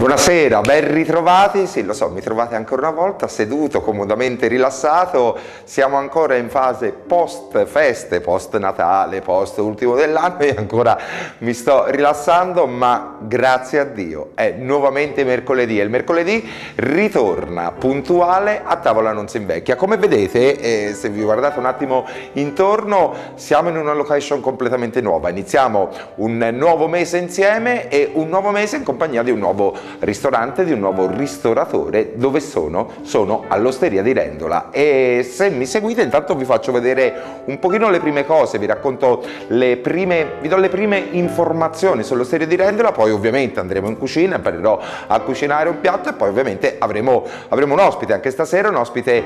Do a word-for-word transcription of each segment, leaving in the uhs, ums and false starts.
Buonasera, ben ritrovati, sì lo so, mi trovate ancora una volta seduto, comodamente rilassato, siamo ancora in fase post feste, post Natale, post ultimo dell'anno e ancora mi sto rilassando, ma grazie a Dio è nuovamente mercoledì e il mercoledì ritorna puntuale A Tavola Non S'Invecchia. Come vedete, eh, se vi guardate un attimo intorno, siamo in una location completamente nuova, iniziamo un nuovo mese insieme e un nuovo mese in compagnia di un nuovo ristorante, di un nuovo ristoratore. Dove sono? Sono all'Osteria di Rendola e se mi seguite intanto vi faccio vedere un pochino le prime cose, vi racconto le prime, vi do le prime informazioni sull'Osteria di Rendola, poi ovviamente andremo in cucina, imparerò a cucinare un piatto e poi ovviamente avremo, avremo un ospite anche stasera, un ospite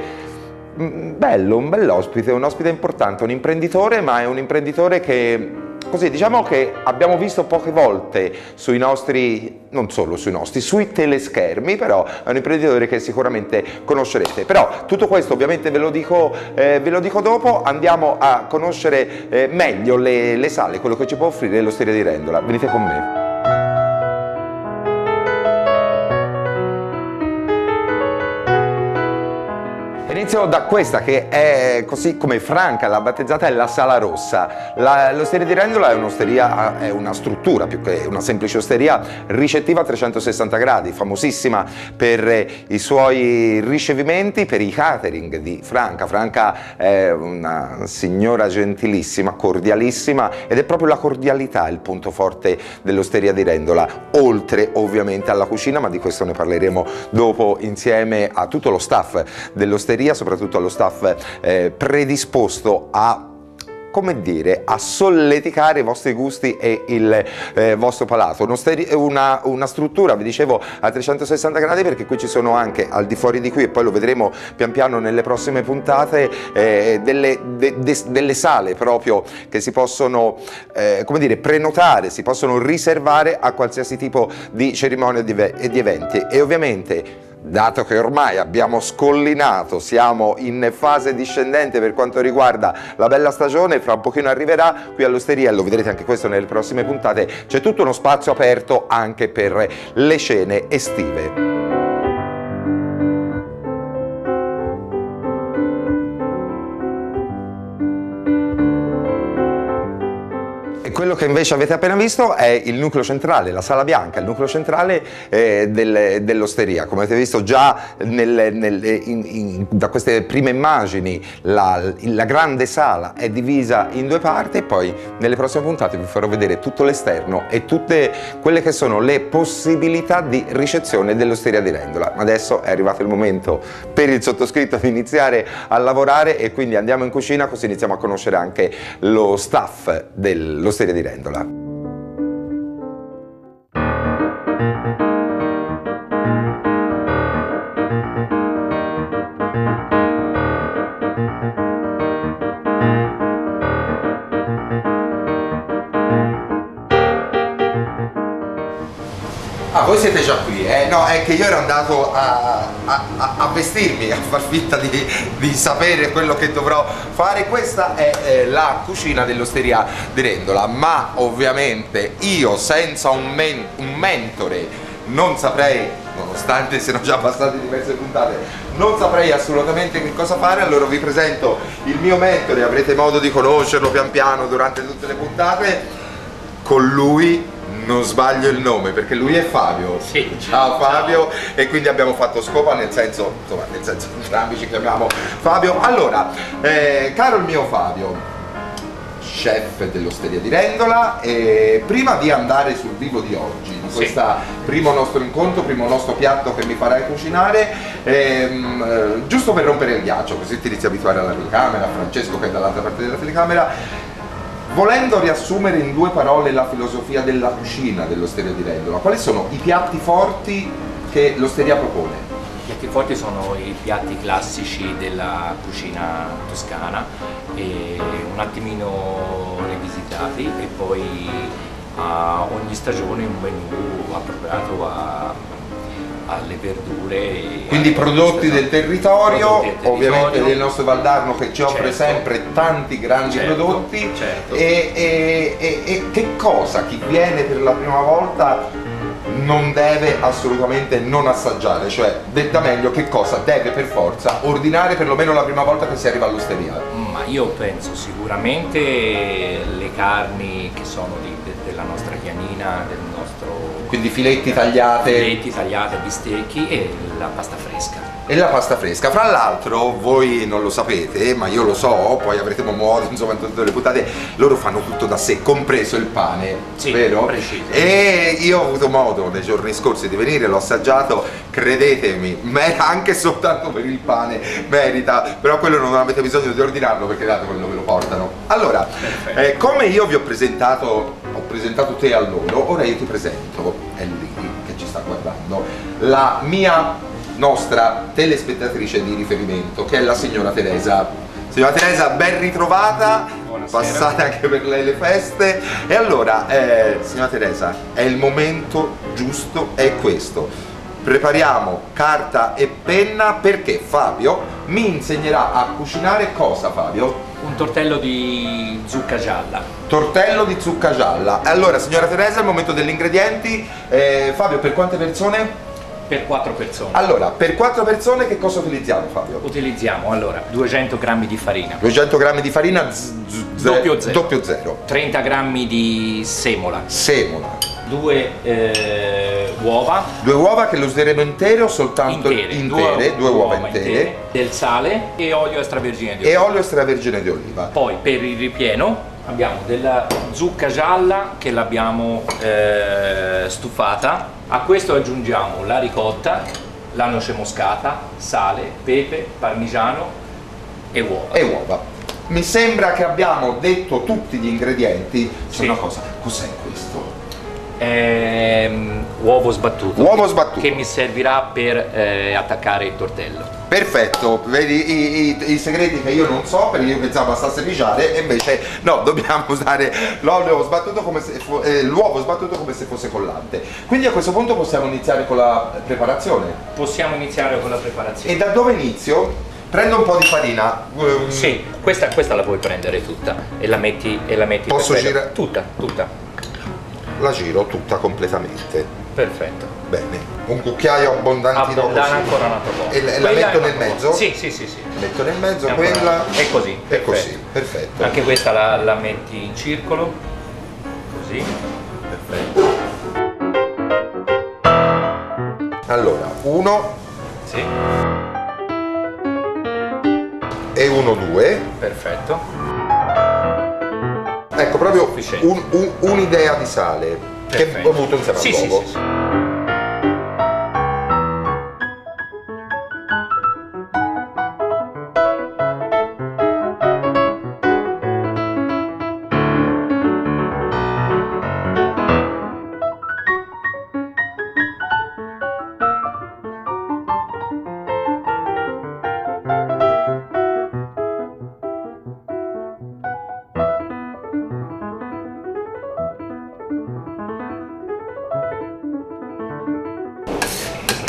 bello, un bell'ospite, un ospite importante, un imprenditore, ma è un imprenditore che così diciamo che abbiamo visto poche volte sui nostri, non solo sui nostri, sui teleschermi, però è un imprenditore che sicuramente conoscerete. Però tutto questo ovviamente ve lo dico, eh, ve lo dico dopo, andiamo a conoscere eh, meglio le, le sale, quello che ci può offrire l'Osteria di Rendola. Venite con me. Inizio da questa che è, così come Franca l'ha battezzata, è la Sala Rossa. L'Osteria di Rendola è un'osteria, è una struttura più che una semplice osteria ricettiva a trecentosessanta gradi, famosissima per i suoi ricevimenti, per i catering di Franca. Franca è una signora gentilissima, cordialissima ed è proprio la cordialità il punto forte dell'Osteria di Rendola, oltre ovviamente alla cucina, ma di questo ne parleremo dopo insieme a tutto lo staff dell'osteria, soprattutto allo staff eh, predisposto a, come dire, a solleticare i vostri gusti e il eh, vostro palato. Una, una struttura, vi dicevo, a trecentosessanta gradi, perché qui ci sono anche, al di fuori di qui, e poi lo vedremo pian piano nelle prossime puntate, eh, delle, de, de, delle sale proprio che si possono, eh, come dire, prenotare, si possono riservare a qualsiasi tipo di cerimonia e di eventi. E ovviamente, dato che ormai abbiamo scollinato, siamo in fase discendente per quanto riguarda la bella stagione, fra un pochino arriverà qui all'osteria, lo vedrete anche questo nelle prossime puntate, c'è tutto uno spazio aperto anche per le cene estive. Quello che invece avete appena visto è il nucleo centrale, la sala bianca, il nucleo centrale eh, del, dell'osteria. Come avete visto già nel, nel, in, in, da queste prime immagini, la, la grande sala è divisa in due parti e poi nelle prossime puntate vi farò vedere tutto l'esterno e tutte quelle che sono le possibilità di ricezione dell'Osteria di Rendola. Ma adesso è arrivato il momento per il sottoscritto di iniziare a lavorare e quindi andiamo in cucina, così iniziamo a conoscere anche lo staff dell'osteria di Rendola. Ah, voi siete già qui, eh? No, è che io ero andato a, a, a vestirmi, a far finta di, di sapere quello che dovrò fare. Questa è eh, la cucina dell'Osteria di Rendola, ma ovviamente io senza un, men un mentore non saprei, nonostante siano già passate diverse puntate, non saprei assolutamente che cosa fare. Allora vi presento il mio mentore, avrete modo di conoscerlo pian piano durante tutte le puntate. Con lui non sbaglio il nome, perché lui è Fabio. Sì, ciao, ciao Fabio. E quindi abbiamo fatto scopa, nel senso, insomma, nel senso entrambi ci chiamiamo Fabio. Allora, eh, caro il mio Fabio, chef dell'Osteria di Rendola, e prima di andare sul vivo di oggi, di questo sì. primo nostro incontro, primo nostro piatto che mi farai cucinare, ehm, giusto per rompere il ghiaccio, così ti inizi a abituare alla telecamera, Francesco che è dall'altra parte della telecamera. Volendo riassumere in due parole la filosofia della cucina dell'Osteria di Rendola, quali sono i piatti forti che l'osteria propone? I piatti forti sono i piatti classici della cucina toscana, e un attimino rivisitati, e poi a ogni stagione un menù appropriato a alle verdure, quindi prodotti del territorio, prodotti del territorio, ovviamente del nostro Valdarno che ci offre certo, sempre tanti grandi certo, prodotti certo. E, e, e, e che cosa chi viene per la prima volta non deve assolutamente non assaggiare, cioè detta meglio, che cosa deve per forza ordinare perlomeno la prima volta che si arriva all'osteria? Ma io penso sicuramente le carni che sono di, de, della nostra chianina, del nostro... Quindi filetti tagliate? Filetti tagliate, bistecchi e la pasta fresca. E la pasta fresca, fra l'altro voi non lo sapete, ma io lo so, poi avrete modo, insomma, in tutte le puntate, loro fanno tutto da sé, compreso il pane, sì, vero? Preciso. E io ho avuto modo nei giorni scorsi di venire, l'ho assaggiato, credetemi, anche soltanto per il pane merita, però quello non avete bisogno di ordinarlo perché dato quello ve lo portano. Allora, eh, come io vi ho presentato, ho presentato te a loro, ora io ti presento, è lì che ci sta guardando, la mia... nostra telespettatrice di riferimento, che è la signora Teresa. Signora Teresa, ben ritrovata, buonasera. Passate anche per lei le feste. E allora, eh, signora Teresa, è il momento giusto, è questo. Prepariamo carta e penna perché Fabio mi insegnerà a cucinare cosa, Fabio? Un tortello di zucca gialla. Tortello di zucca gialla. Allora, signora Teresa, è il momento degli ingredienti. Eh, Fabio, per quante persone? Per quattro persone. Allora, per quattro persone che cosa utilizziamo, Fabio? Utilizziamo, allora, duecento grammi di farina. duecento grammi di farina doppio zero. Doppio zero. trenta grammi di semola. Semola. Due eh, uova. Due uova che le useremo intere o soltanto intere? intere due, due uova, uova intere. intere. Del sale e olio extravergine di oliva. E olio extravergine di oliva. Poi per il ripieno abbiamo della zucca gialla che l'abbiamo eh, stufata, a questo aggiungiamo la ricotta, la noce moscata, sale, pepe, parmigiano e uova. E uova. Mi sembra che abbiamo detto tutti gli ingredienti. C'è sì. Una cosa, cos'è questo? Ehm, uovo sbattuto. Uovo sbattuto. Che mi servirà per eh, attaccare il tortello. Perfetto, vedi i, i, i segreti che io non so, perché io pensavo bastasse pigiare e invece no, dobbiamo usare l'olio sbattuto come se eh, l'uovo sbattuto come se fosse collante. Quindi a questo punto possiamo iniziare con la preparazione. Possiamo iniziare con la preparazione. E da dove inizio? Prendo un po' di farina. Sì, questa, questa la puoi prendere tutta e la metti e la metti. Posso girare? Tutta, tutta. La giro tutta completamente. Perfetto. Bene. Un cucchiaio abbondantino abbondana così. Ancora un altro po'. E la, la metto nel mezzo? Sì, sì, sì, sì. Metto nel mezzo e quella. E così. E così, perfetto. Anche questa la, la metti in circolo. Così. Perfetto. Allora, uno. Sì. E uno, due. Perfetto. Ecco, proprio un'idea un, un di sale. Perfetto. Che ho avuto insieme sì, all'uovo. Sì, sì, sì.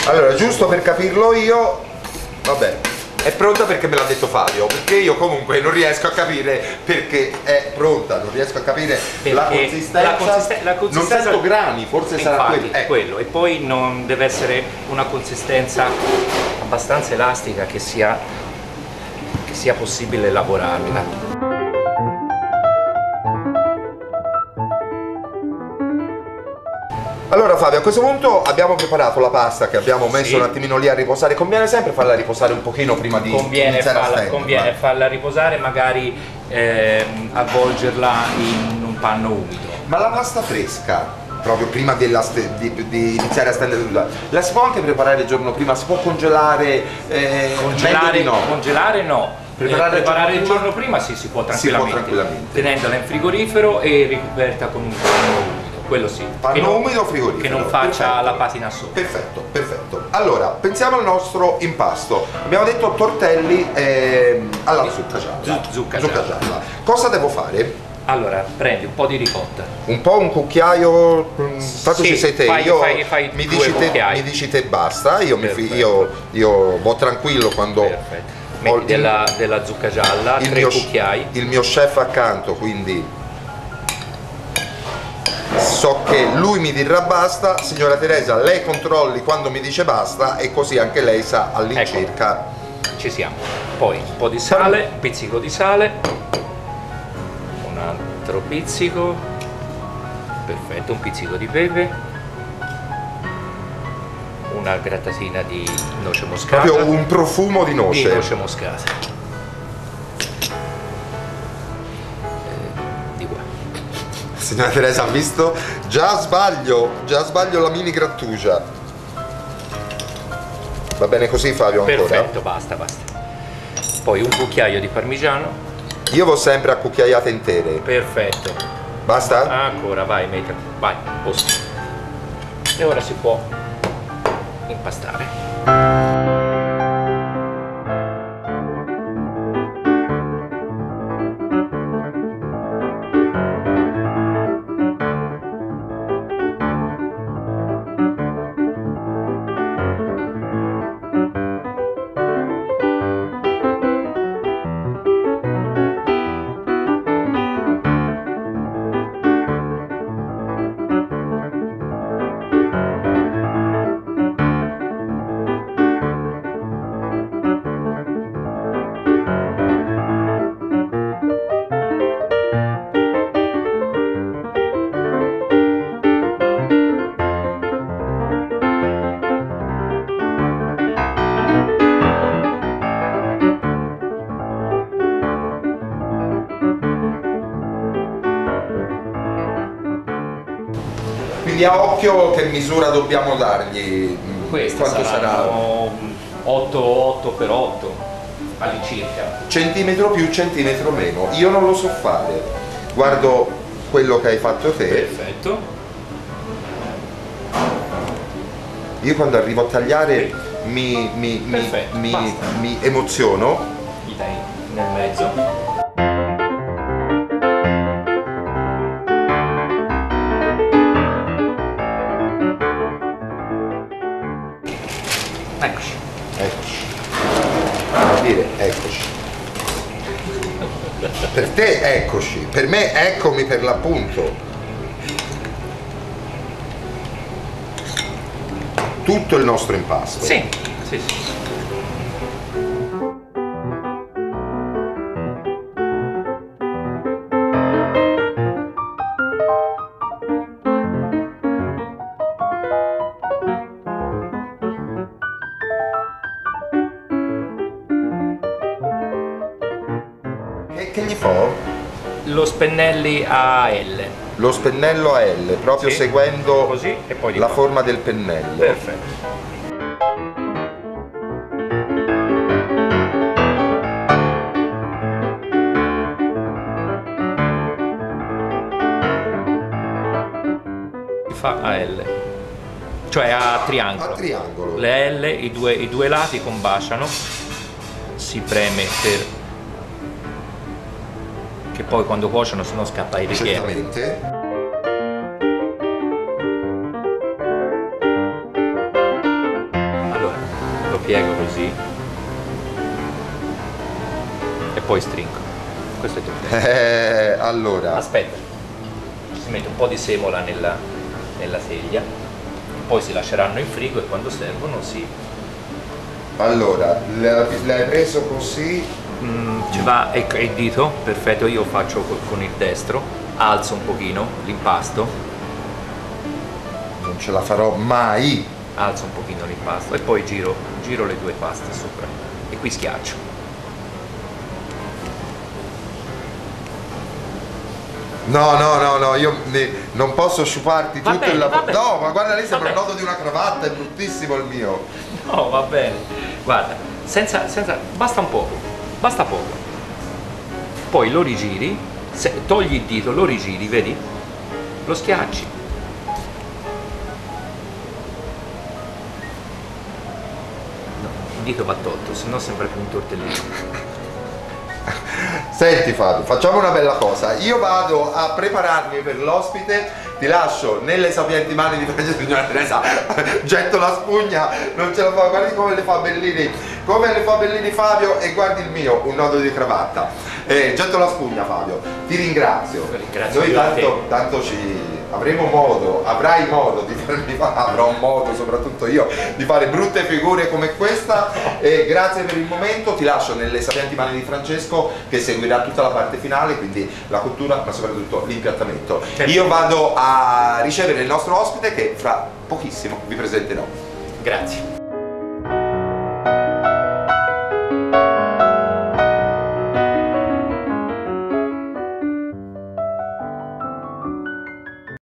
Allora, giusto per capirlo io, vabbè, è pronta perché me l'ha detto Fabio, perché io comunque non riesco a capire perché è pronta, non riesco a capire la consistenza, la consisten la consistenza, non sento grani, forse sarà quello. Eh. quello, e poi non deve essere una consistenza abbastanza elastica che sia, che sia possibile elaborarla. Allora Fabio, a questo punto abbiamo preparato la pasta che abbiamo messo sì. un attimino lì a riposare. Conviene sempre farla riposare un pochino prima di conviene iniziare farla, a stendere. Conviene ma... farla riposare, magari ehm, avvolgerla in un panno umido. Ma la pasta fresca, proprio prima della di, di iniziare a stendere tutta, la si può anche preparare il giorno prima? Si può congelare? Eh, congelare, no. congelare no. Preparare, eh, preparare il giorno, il giorno prima, prima sì, si può tranquillamente, si può tranquillamente. Tenendola in frigorifero e ricoperta con un panno umido. Quello sì. Panno umido o frigorifero? Che non faccia perfetto. La patina sopra. Perfetto, perfetto. Allora, pensiamo al nostro impasto. Abbiamo detto tortelli eh, alla zucca gialla. Zucca, zucca gialla. gialla. Cosa devo fare? Allora, prendi un po' di ricotta. Un po', un cucchiaio. Tanto sì, ci sei te, fai, io fai, fai mi, dici te, mi dici te basta, io, mi fi, io, io vado tranquillo quando. Perfetto. Metti ho della, il, della zucca gialla, il tre mio, cucchiai. Il mio chef accanto, quindi. so che lui mi dirà basta, signora Teresa lei controlli quando mi dice basta e così anche lei sa all'incirca. Ecco, ci siamo. Poi un po' di sale, un pizzico di sale, un altro pizzico, perfetto, un pizzico di pepe, una grattatina di noce moscata, proprio un profumo di noce, di noce moscata, eh, di qua. Signora Teresa ha visto? Già sbaglio, già sbaglio la mini grattugia. Va bene così Fabio ancora? Perfetto, basta, basta. Poi un cucchiaio di parmigiano. Io vado sempre a cucchiaiate intere. Perfetto. Basta? Ancora, vai, metti, vai, posto. E ora si può impastare. Quindi a occhio che misura dobbiamo dargli? Questa quanto sarà? otto per otto all'incirca. Centimetro più, centimetro meno. Io non lo so fare. Guardo quello che hai fatto te. Perfetto. Io quando arrivo a tagliare mi, mi, mi, mi, mi emoziono. Gli dai nel mezzo. Eccoci. Eccoci. Per dire eccoci. Per te eccoci, per me eccomi per l'appunto. Tutto il nostro impasto. Sì, sì, sì. Che gli fa? Lo spennelli a L. Lo spennello a L, proprio sì, seguendo così, e poi la forma del pennello. Perfetto. Fa a L, cioè a triangolo. A triangolo. Le L, i due, i due lati combaciano, si preme per... che poi quando cuociono sono scappa i richiedi. Certamente. Allora, lo piego così e poi stringo. Questo è tutto. Eh, allora. Aspetta, si mette un po' di semola nella, nella teglia, poi si lasceranno in frigo e quando servono si... Allora, l'hai preso così? Mm, ci va e il dito, perfetto, io faccio con il destro, alzo un pochino l'impasto. Non ce la farò mai! Alzo un pochino l'impasto e poi giro, giro le due paste sopra e qui schiaccio. No, no, no, no, io ne, non posso sciuparti va tutto bene, il lavoro. No, ma guarda, lei sembra il nodo di una cravatta, è bruttissimo il mio. No, va bene, guarda, senza, senza, basta un poco. Basta poco, poi lo rigiri, se togli il dito, lo rigiri, vedi? Lo schiacci. No, il dito va tolto, sennò sembra più un tortellino. Senti Fabio, facciamo una bella cosa, io vado a prepararmi per l'ospite, ti lascio nelle sapienti mani di signora Teresa, getto la spugna, non ce la fa, guardi come le fa Bellini. Come le fa Bellini Fabio e guardi il mio, un nodo di cravatta. Eh, getto la spugna Fabio, ti ringrazio. Ringrazio. Noi tanto, tanto ci... avremo modo, avrai modo di farmi fare, avrò modo soprattutto io di fare brutte figure come questa. E grazie per il momento, ti lascio nelle sapienti mani di Francesco che seguirà tutta la parte finale, quindi la cottura ma soprattutto l'impiattamento. Io vado a ricevere il nostro ospite che fra pochissimo vi presenterò. Grazie.